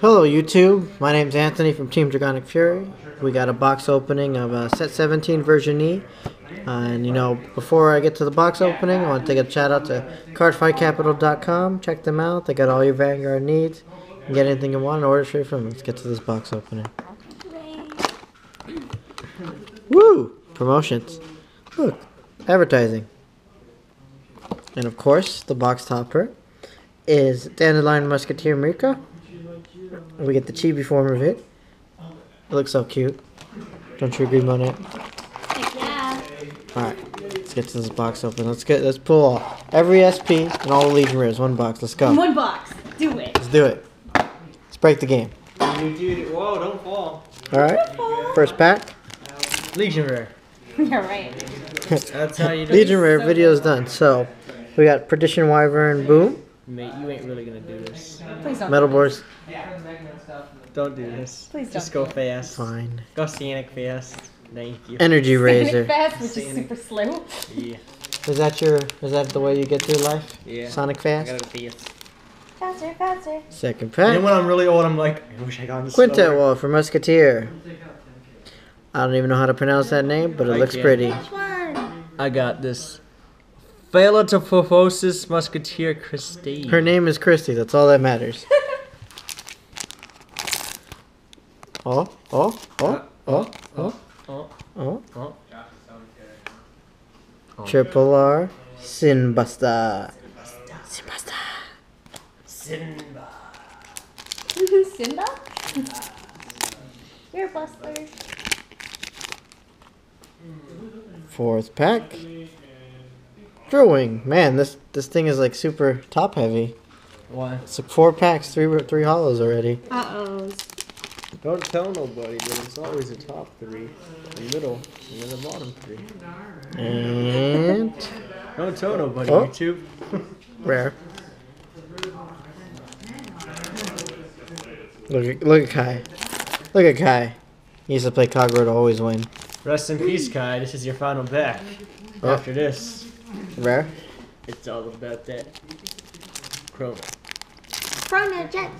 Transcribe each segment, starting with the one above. Hello YouTube, my name's Anthony from Team Draconic Fury. We got a box opening of set 17 version E. And you know, before I get to the box opening, I want to take a shout out to CardfightCapital.com. Check them out, they got all your Vanguard needs. You can get anything you want and order straight from them. Let's get to this box opening. Woo! Promotions. Look, advertising. And of course, the box topper is Dandelion Musketeer Mika. We get the chibi form of it. It looks so cute. Don't you agree, Monet? Yeah. Alright, let's get to this box open. Let's pull all every SP and all the Legion rares. One box, let's go. In one box. Do it. Let's do it. Let's break the game. You did it. Whoa, don't fall. Alright. First pack. Legion rare. Yeah, right. That's how you do it. Legion rare so video's cool. Done. So we got Perdition Wyvern Boom. Mate, you ain't really gonna do this. Please don't. Metal Boars. Don't do this. Please don't. Just go fast. Fine. Go Scenic fast. Thank you. Energy Razor. Scenic fast, which is super slow. Yeah. Is that the way you get through life? Yeah. Sonic fast. I gotta be fast. Faster, faster. Second pack. And when I'm really old, I'm like, I wish I got this. Quinta wall for Musketeer. I don't even know how to pronounce that name, but it looks pretty. Which one? I got this. Bailo Topophosis Musketeer Christie. Her name is Christie, that's all that matters. Triple R, Sin Buster. Sin Buster. Simba. Simba? You're a buster. Fourth pack. Drill Wing, man, this thing is like super top heavy. Why? It's like 4 packs, three hollows already. Uh-oh. Don't tell nobody, but it's always a top 3, the middle, and then the bottom 3. And don't tell nobody, oh. YouTube. Rare. Look at Kai. Look at Kai. He used to play Kagura to always win. Rest in peace, Kai. This is your final pack. Oh. After this. Rare? It's all about that. Chrono Jet,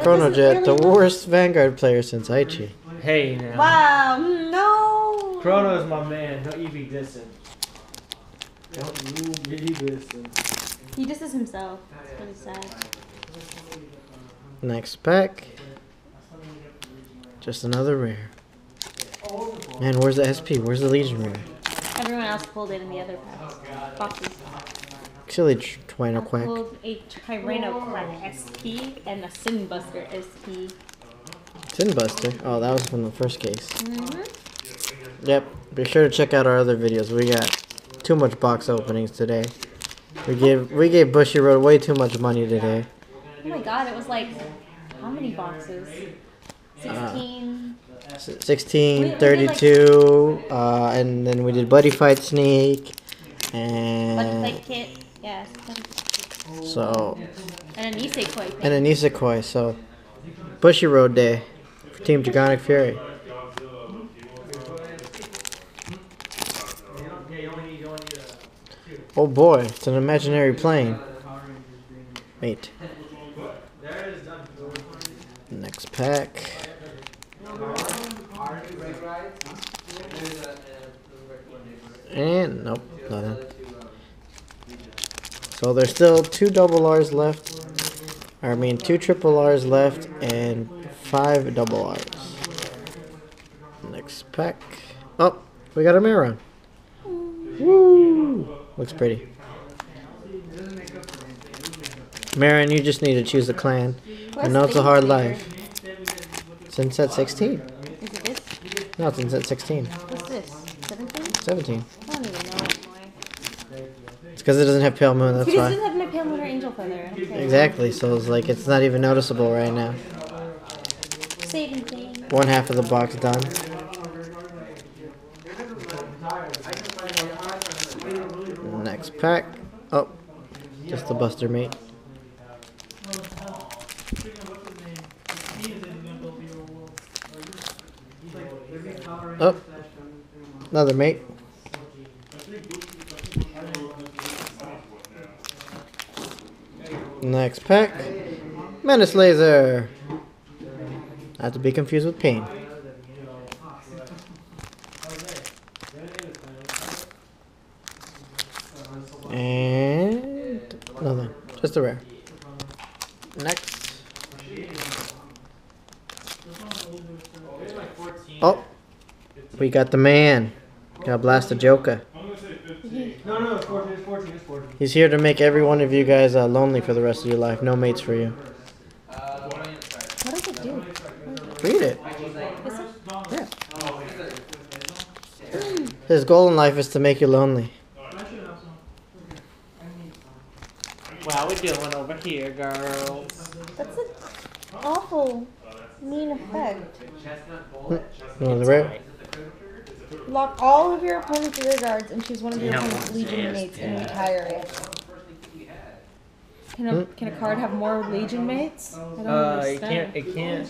Chrono Jet, really the worst Vanguard player since Aichi. Hey now. Wow, no! Chrono's my man, don't you be dissing. Don't you be dissing. He disses himself. It's really sad. Next pack. Just another rare. Man, where's the SP? Where's the Legion rare? Everyone else pulled in the other boxes. Actually, Tyrannocat. I pulled a Tyrannocat SP and a Sin Buster SP. Sin Buster? Oh, that was from the first case. Mm-hmm. Yep. Be sure to check out our other videos. We got too much box openings today. We gave Bushiroad way too much money today. Oh my God! It was like how many boxes? 16. 16, 32, and then we did Buddy Fight Sneak, and... Buddy Fight Kit, yeah. So... And an isekoi thing. And an isekoi, so... Bushiroad Day for Team Draconic Fury. Oh boy, it's an imaginary plane. Wait. Next pack. And nope, nothing. So there's still 2 double R's left. I mean 2 triple R's left and 5 double R's. Next pack. Oh, we got a Marin. Woo! Looks pretty. Marin, you just need to choose a clan. I know it's a hard life. Since set 16. Is it this? No, it's in set 16. What's this? 17? 17. I don't even know anymore. It's because it doesn't have Pale Moon, that's why. It doesn't have my Pale Moon or Angel Feather. Okay. Exactly, so it's like, it's not even noticeable right now. Saving thing. 1/2 of the box done. Next pack. Oh, just the Buster Mate. Oh, another mate. Next pack. Menace Laser! Not to be confused with Pain. And nothing. Just a rare. Next. Oh! We got the man. Got Blast the Joker. No, no, it's 14, it's 14, it's 14. He's here to make every one of you guys lonely for the rest of your life. No mates for you. What does it do? Read it. Is it? Yeah. His goal in life is to make you lonely. Wow, we're doing over here, girls. That's an awful mean effect. No, the rare. Lock all of your opponent's rear guards and choose one of your opponent's legion mates and retire it. Can a card have more legion mates? I don't understand. It can't.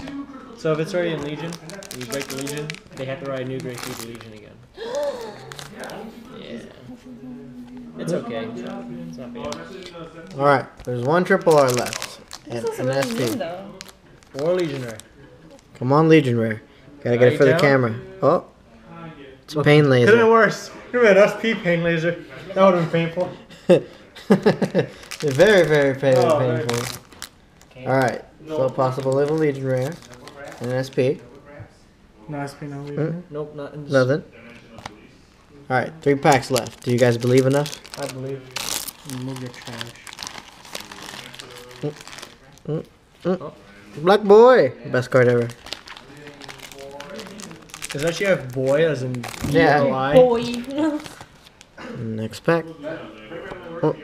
So if it's already in legion, you break the legion, they have to ride new grace through the legion again. Yeah. It's okay. It's not bad. Alright, there's one triple R left. And that's it. Or legion rare. Come on, legion rare. Gotta get it for the camera. Oh. It's Pain Laser. Could've been worse. Could've been SP Pain Laser. That would've been painful. Very, very painful. Okay. Alright, so possible level Legion Rare. And an SP. No SP, no Legion Rare. Nope, nothing. Nothing. Alright, 3 packs left. Do you guys believe enough? I believe. Move your trash. Oh. Black boy! Best card ever. Does that you have boy as in B-L-I? Boy. Next pack. Oh.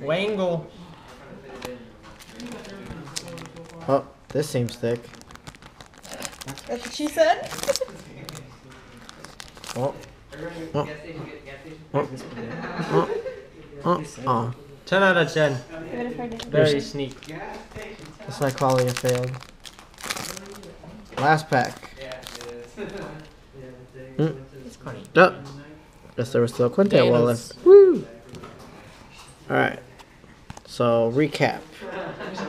Wangle. Oh, this seems thick. That's what she said. Oh. Oh. Oh. Oh. Oh. Oh. 10 out of 10. Very sneak. The psychology failed. Last pack. Oh, guess there was still a Quinta wall left. Woo! Alright, so recap.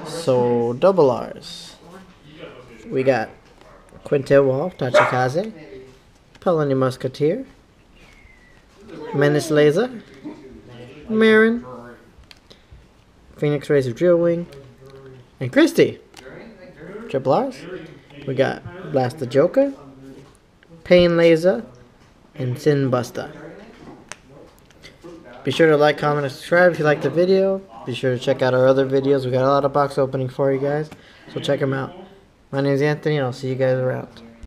So, double R's. We got Quinta wall, Tachikaze, Pelony Musketeer, Menace Laser, Marin, Phoenix Razor Drill Wing, and Christy. Triple R's. We got Blast the Joker, Pain Laser, and Sin Buster. Be sure to like, comment, and subscribe if you like the video. Be sure to check out our other videos. We got a lot of box opening for you guys, so check them out. My name is Anthony, and I'll see you guys around.